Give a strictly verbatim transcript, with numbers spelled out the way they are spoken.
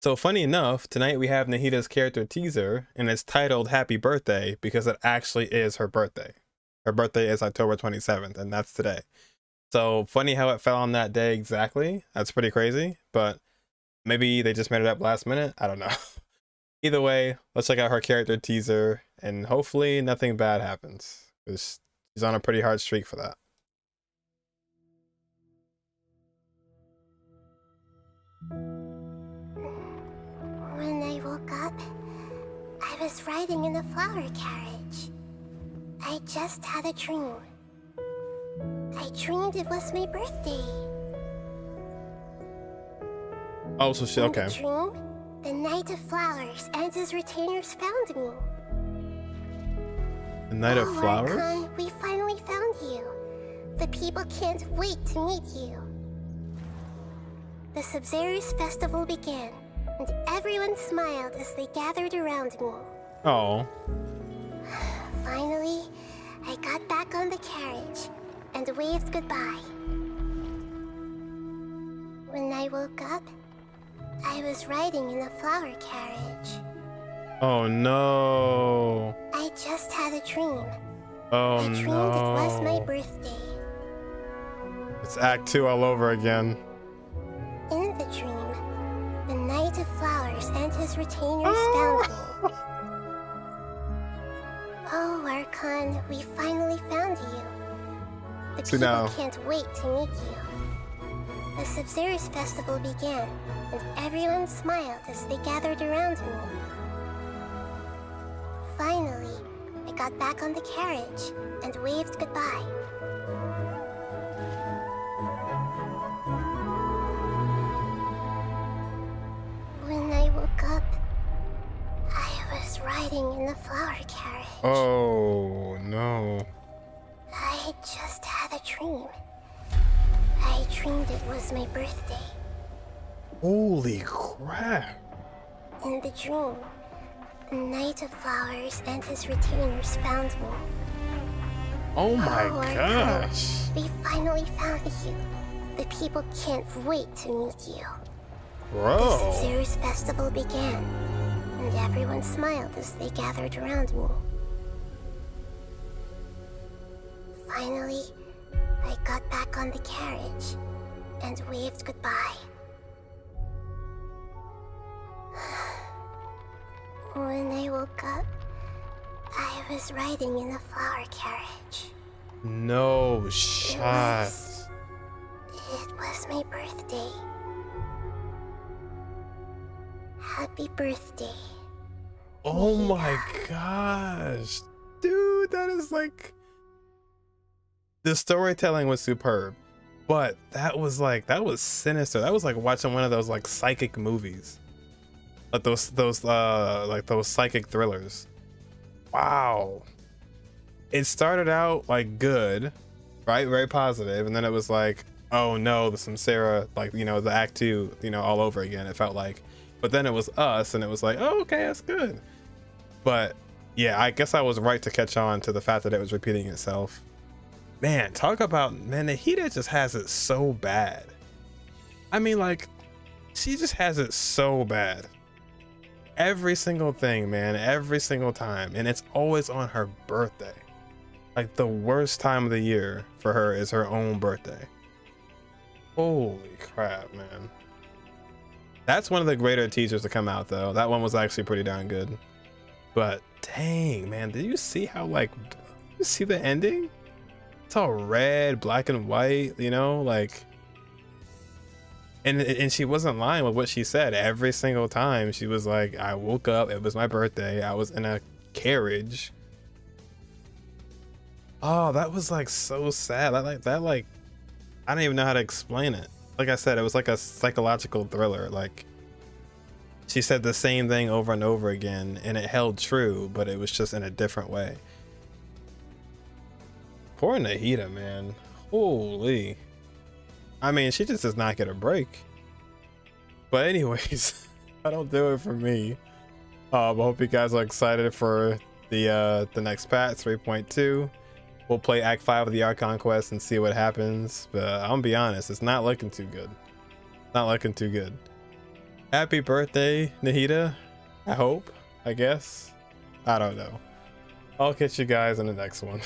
So funny enough, tonight we have Nahida's character teaser, and it's titled Happy Birthday because it actually is her birthday. Her birthday is October twenty-seventh, and that's today. So funny how it fell on that day exactly. That's pretty crazy, but maybe they just made it up last minute. I don't know. Either way, let's check out her character teaser, and hopefully nothing bad happens. She's on a pretty hard streak for that. When I woke up, I was riding in a flower carriage. I just had a dream. I dreamed it was my birthday. Oh, so she, okay. In the dream, the Knight of Flowers and his retainers found me. The Knight of Flowers? Oh, Archon, we finally found you. The people can't wait to meet you. The Sabzeruz festival began, and everyone smiled as they gathered around me. Oh. Finally, I got back on the carriage and waved goodbye. When I woke up, I was riding in a flower carriage. Oh no. I just had a dream. Oh no. I dreamed it was my birthday. It's act two all over again. In the dream, the Knight of Flowers and his retainers found me. Oh, Archon, we finally found you. The See, people no. can't wait to meet you. The Sabzeruz festival began, and everyone smiled as they gathered around me. Finally, I got back on the carriage and waved goodbye. Riding in the flower carriage. Oh no. I just had a dream. I dreamed it was my birthday. Holy crap. In the dream, the Knight of Flowers and his retainers found me. Oh my oh, gosh. We finally found you. The people can't wait to meet you. Bro. The Sabzeruz festival began. And everyone smiled as they gathered around me. Finally, I got back on the carriage and waved goodbye. When I woke up, I was riding in a flower carriage. No shot. It was, it was my birthday. Happy birthday. Oh Nahida. My gosh. Dude, that is like... The storytelling was superb. But that was like, that was sinister. That was like watching one of those like psychic movies. Like those, those, uh, like those psychic thrillers. Wow. It started out like good, right? Very positive. And then it was like, oh no, the Samsara, like, you know, the act two, you know, all over again. It felt like. But then it was us, and it was like, oh, okay, that's good. But yeah, I guess I was right to catch on to the fact that it was repeating itself. Man, talk about, man, Nahida just has it so bad. I mean, like, she just has it so bad. Every single thing, man, every single time. And it's always on her birthday. Like, the worst time of the year for her is her own birthday. Holy crap, man. That's one of the greater teasers to come out, though. That one was actually pretty darn good. But dang, man, did you see how, like, did you see the ending? It's all red, black and white, you know, like. And, and she wasn't lying with what she said. Every single time she was like, I woke up, it was my birthday, I was in a carriage. Oh, that was like so sad. That like that like I don't even know how to explain it. Like I said, it was like a psychological thriller. Like she said the same thing over and over again, and it held true, but it was just in a different way. Poor Nahida, man. Holy. I mean, she just does not get a break. But anyways, that'll do it for me. Um, I hope you guys are excited for the uh, the next patch, three point two. We'll play Act five of the Archon Quest and see what happens. But I'm gonna be honest, it's not looking too good. Not looking too good. Happy birthday, Nahida. I hope. I guess. I don't know. I'll catch you guys in the next one.